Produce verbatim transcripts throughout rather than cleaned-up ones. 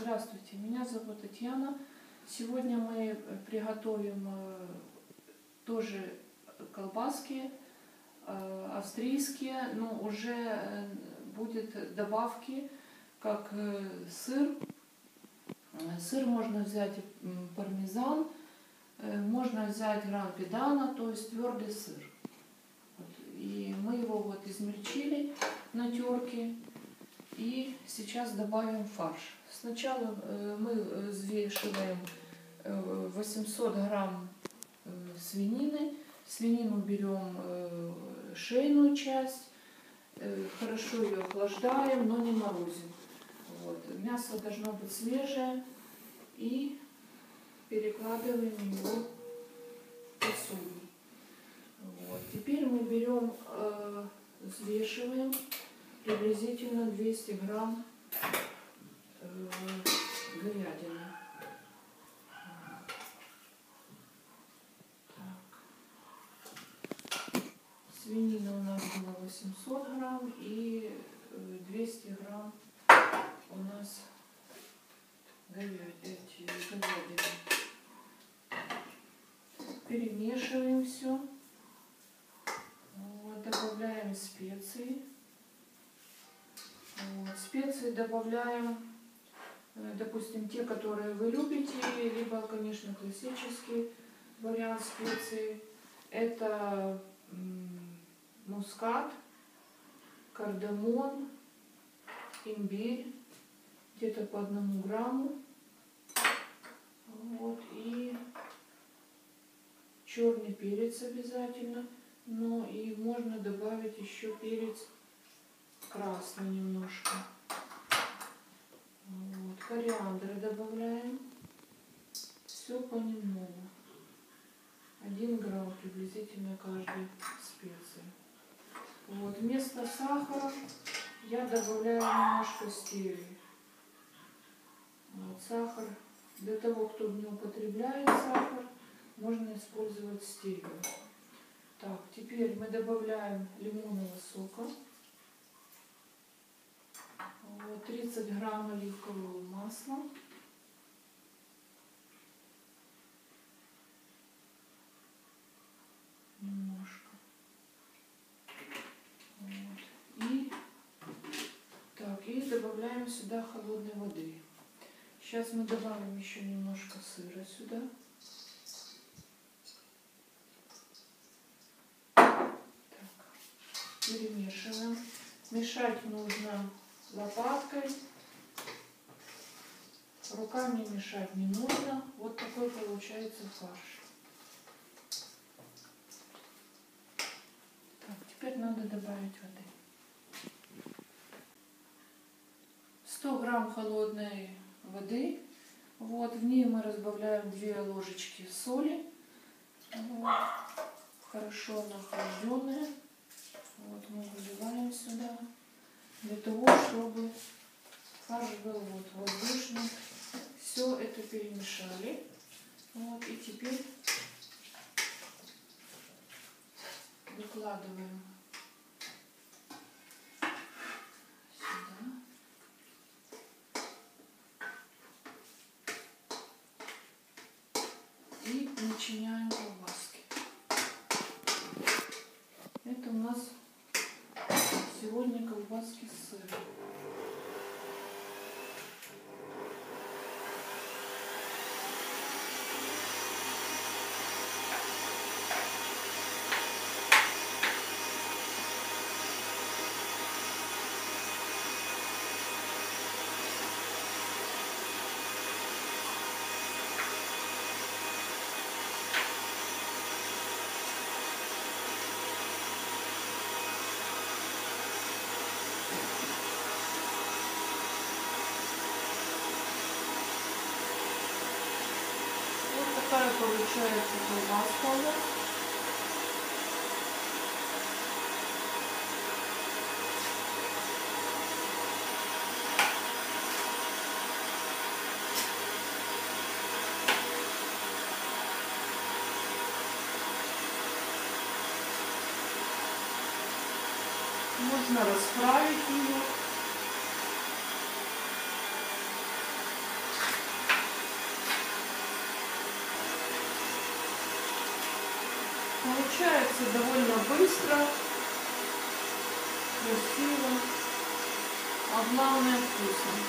Здравствуйте, меня зовут Татьяна. Сегодня мы приготовим тоже колбаски австрийские, но уже будет добавки, как сыр. Сыр можно взять пармезан, можно взять гран педано, то есть твердый сыр. И мы его вот измельчили на терке. И сейчас добавим фарш. Сначала мы взвешиваем восемьсот грамм свинины. Свинину берем шейную часть, хорошо ее охлаждаем, но не морозим. Вот. Мясо должно быть свежее. И перекладываем его в посуду. Вот. Теперь мы берем, взвешиваем приблизительно двести грамм э, говядины. Так. Свинина у нас была восемьсот грамм и э, двести грамм у нас говядины. Перемешиваем все. Вот, добавляем специи. Специи добавляем, допустим, те, которые вы любите, либо, конечно, классический вариант специй. Это мускат, кардамон, имбирь, где-то по одному грамму. Вот, и черный перец обязательно. Ну и можно добавить еще перец красный немножко. Вот, кориандра добавляем. Все понемногу. Один грамм приблизительно каждой специи. Вот, вместо сахара я добавляю немножко стевии. Вот, сахар. Для того, кто не употребляет сахар, можно использовать стевию. Так, теперь мы добавляем лимонного сока. тридцать грамм оливкового масла. Немножко. Вот. И, так, и добавляем сюда холодной воды. Сейчас мы добавим еще немножко сыра сюда. Так. Перемешиваем. Мешать нужно лопаткой, руками мешать не нужно. Вот такой получается фарш. Так, теперь надо добавить воды. сто грамм холодной воды. Вот, в ней мы разбавляем две ложечки соли. Вот. Хорошо охлажденная. Вот мы выливаем сюда. Для того, чтобы фарш был вот воздушный. Все это перемешали. Вот, и теперь выкладываем сюда. И начиняем колбаски. Это у нас сегодня колбаски с сыром. Такая получается колбаска у нас. Можно расправить ее. Получается довольно быстро, красиво, а главное вкусно.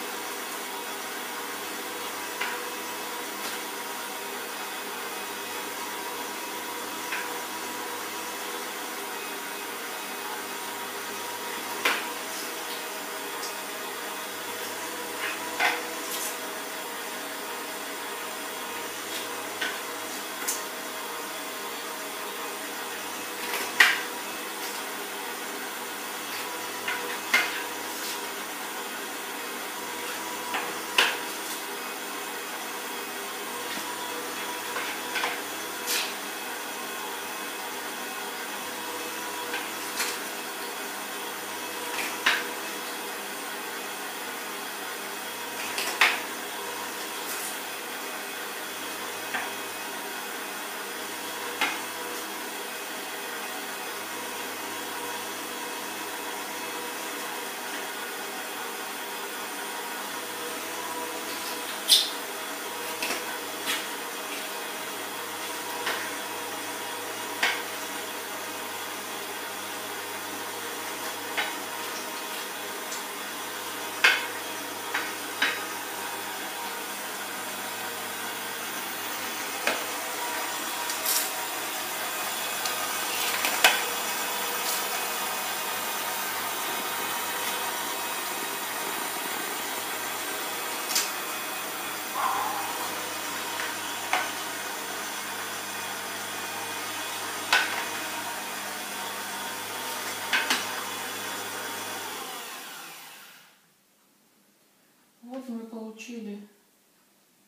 Мы получили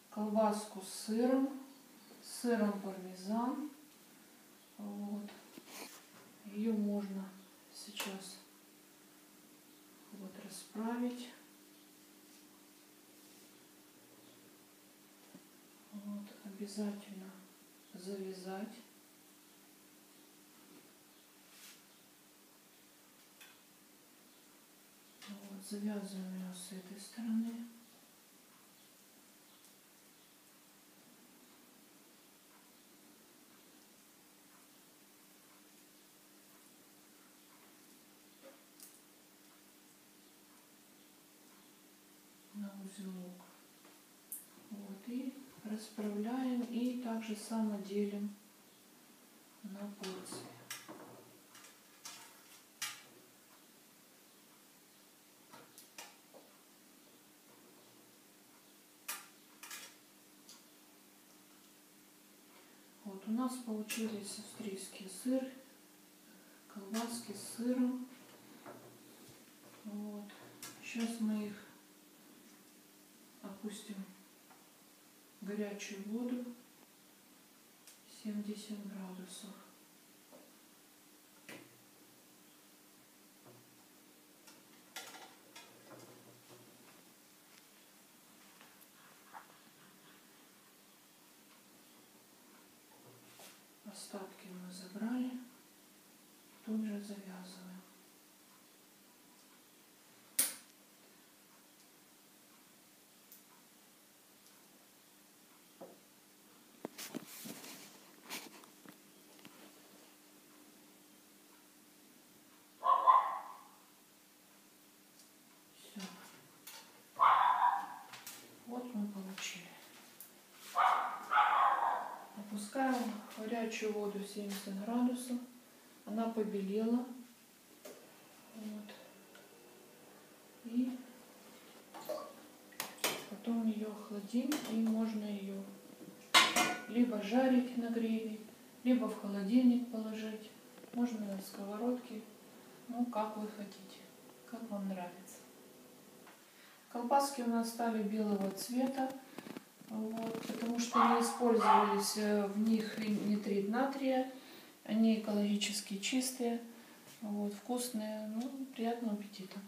колбаску с сыром, с сыром пармезан. Вот. Ее можно сейчас вот расправить. Вот. Обязательно завязать. Вот. Завязываем ее с этой стороны. Узелок. Вот, и расправляем, и также само делим на порции. Вот у нас получились австрийский сыр, колбаски с сыром. Вот. Сейчас мы их опустим в горячую воду семьдесят градусов. Остатки мы забрали, тут же завязываем. Опускаем в горячую воду семьдесят градусов. Она побелела. Вот. И потом ее охладим, и можно ее либо жарить на гриле, либо в холодильник положить. Можно на сковородке. Ну, как вы хотите, как вам нравится. Колбаски у нас стали белого цвета. Вот, потому что не использовались в них нитрит натрия, они экологически чистые, вот, вкусные, ну, приятного аппетита.